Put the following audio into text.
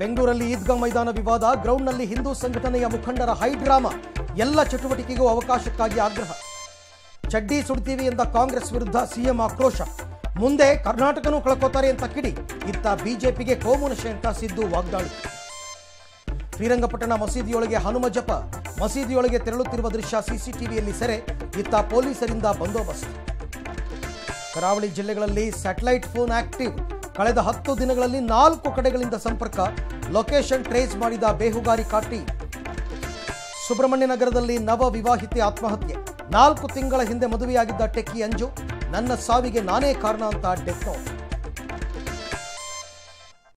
ಬೆಂಗಳೂರಲ್ಲಿ ಈದ್ಗಾ ಮೈದಾನ ವಿವಾದ ಗ್ರೌಂಡ್ನಲ್ಲಿ ಹಿಂದೂ ಸಂಘಟನೆಯ ಮುಖಂಡರ ಹೈ ಡ್ರಾಮಾ ಎಲ್ಲ ಚಟುವಟಿಕೆಗೂ ಅವಕಾಶಕ್ಕಾಗಿ ಆಗ್ರಹ ಚಡ್ಡಿ ಸುಡ್ತೀವಿ ಎಂದ ಕಾಂಗ್ರೆಸ್ ವಿರುದ್ಧ ಸಿಎಂ ಆಕ್ರೋಶ ಮುಂದೆ ಕರ್ನಾಟಕನೂ ಕಳಕೋತಾರೆ ಅಂತ ಕಿಡಿ ಇತ್ತ ಬಿಜೆಪಿಗೆ ಕೋಮುನಶೆ ಅಂತ ಸಿದ್ದು ವಾಗ್ದಾಳಿ ಶ್ರೀರಂಗಪಟ್ಟಣ ಮಸೀದಿಯೊಳಗೆ ಹನುಮ ಜಪ ಮಸೀದಿಯೊಳಗೆ ತೆರಳುತ್ತಿರುವ ದೃಶ್ಯ ಸಿಸಿಟಿವಿಯಲ್ಲಿ ಸೆರೆ ಇತ್ತ ಪೊಲೀಸರಿಂದ ಬಂದೋಬಸ್ತ್ ಕರಾವಳಿ ಜಿಲ್ಲೆಗಳಲ್ಲಿ ಸ್ಯಾಟಲೈಟ್ ಫೋನ್ ಆಕ್ಟಿವ್ ಕಳೆದ 10 ದಿನಗಳಲ್ಲಿ 4 ಕಡೆಗಳಿಂದ ಸಂಪರ್ಕ ಲೊಕೇಶನ್ ಟ್ರೇಸ್ ಮಾಡಿದ ಬೇಹುಗಾರಿ ಕಾಟಿ ಸುಬ್ರಹ್ಮಣ್ಯ ನಗರದಲ್ಲಿ ನವ ವಿವಾಹಿತೆ ಆತ್ಮಹತ್ಯೆ 4 ತಿಂಗಳ ಹಿಂದೆ ಮದುವೆಯಾಗಿದ್ದ ಟೆಕ್ಕಿ ಅಂಜು ನನ್ನ ಸಾವಿಗೆ ನಾನೇ ಕಾರಣ ಅಂತ ಡೆತ್ ನೋಟ್